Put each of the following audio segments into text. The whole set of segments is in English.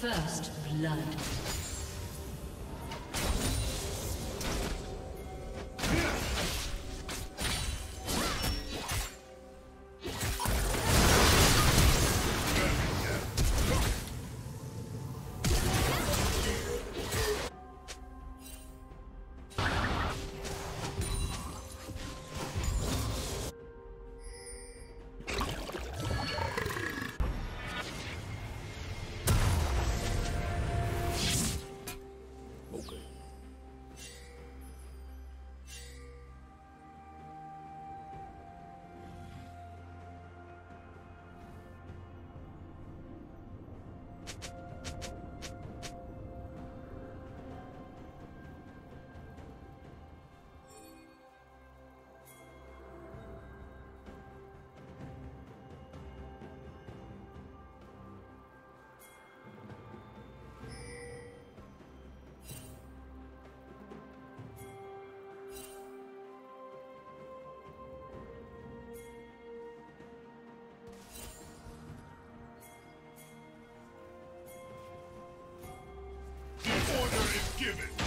First blood. Give it.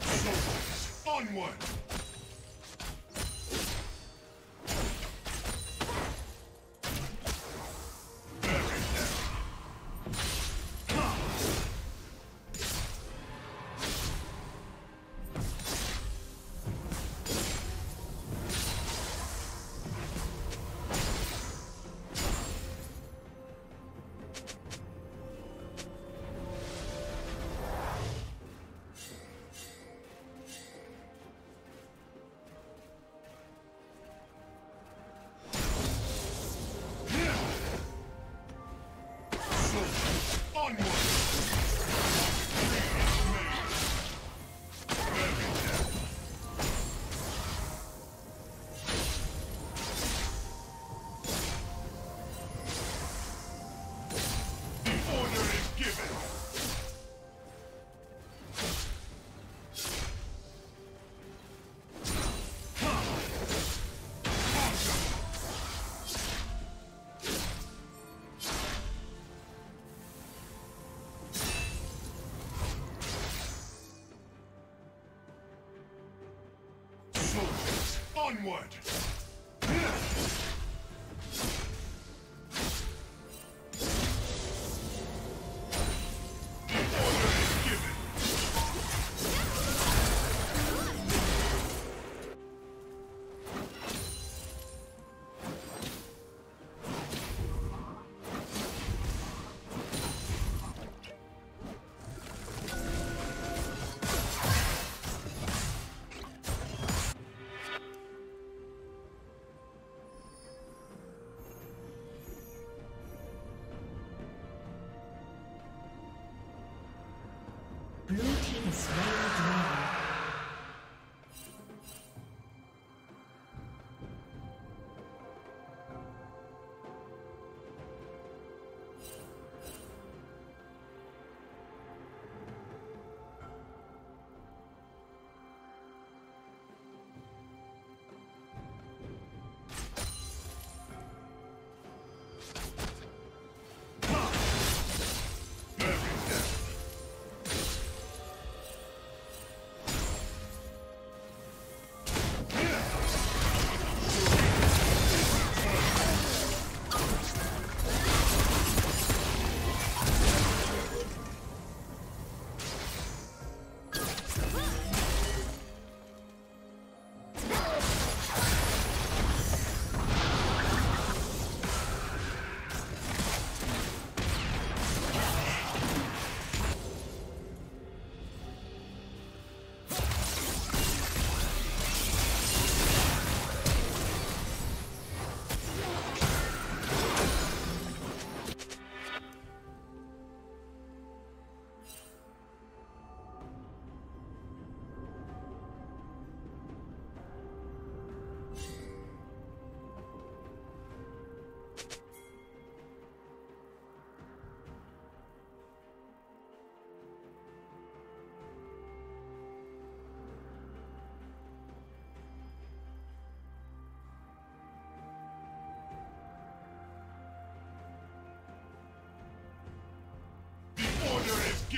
Soldiers, onward! Given. Soldiers, onward! Onward!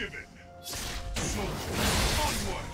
given. Soldiers, onward!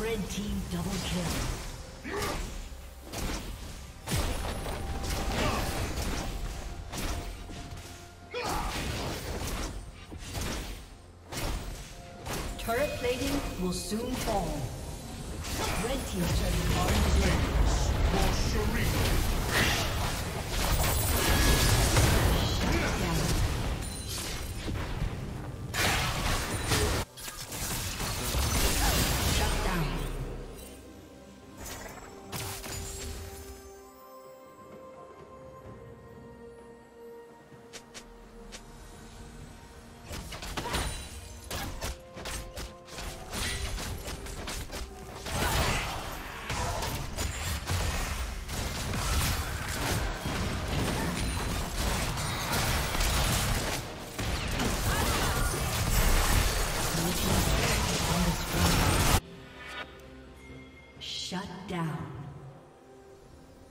Red team double kill. Turret plating will soon fall. Red team's turret already destroyed.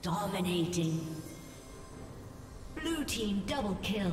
Dominating. Blue team double kill.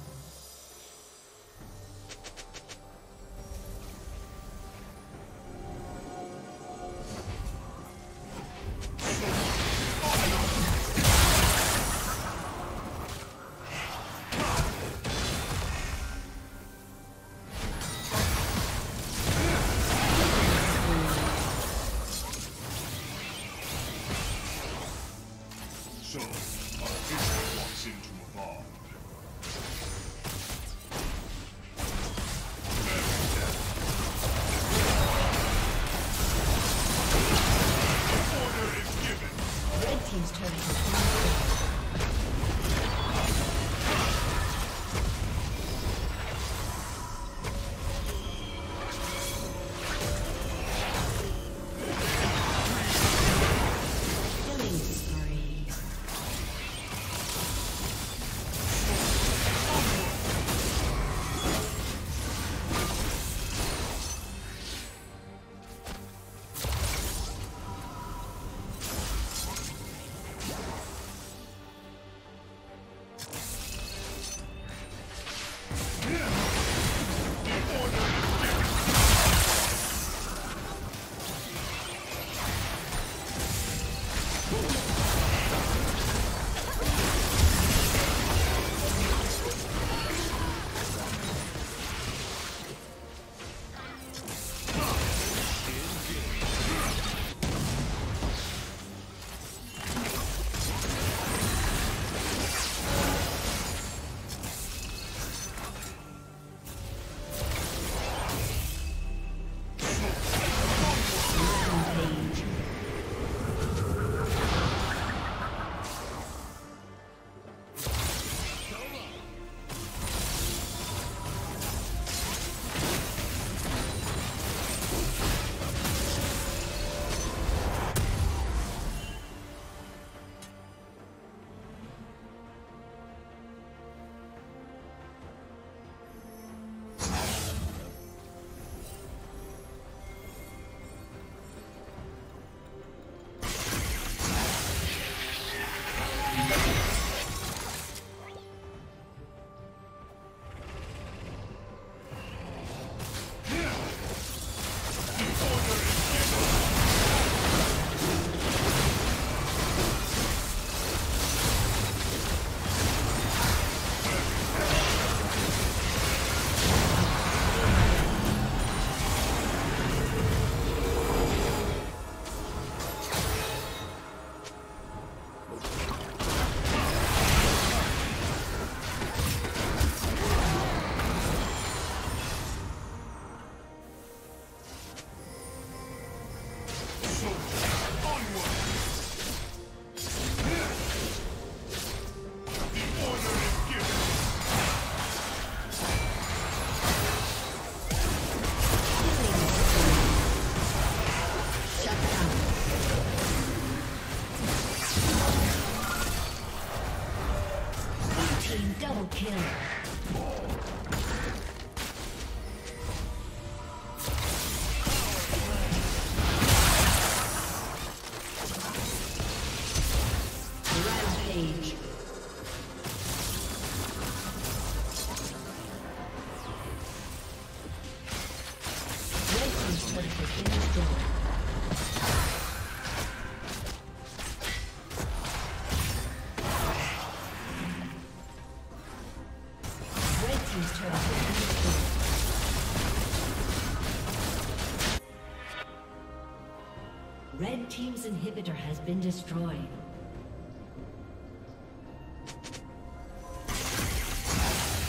Red Team's inhibitor has been destroyed.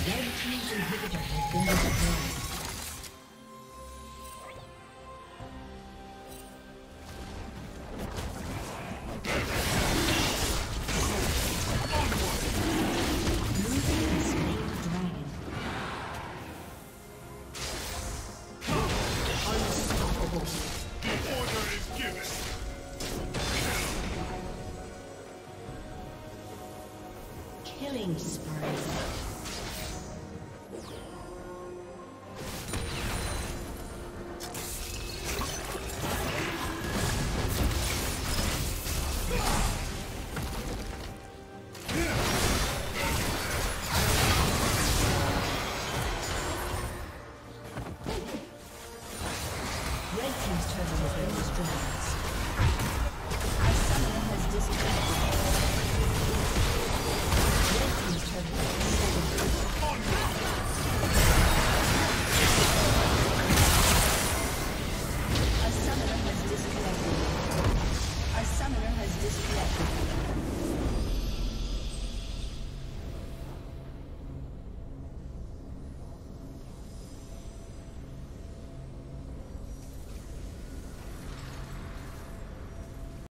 Red Team's inhibitor has been destroyed. Blue Team has slain the dragon. Killing spree. Disconnected.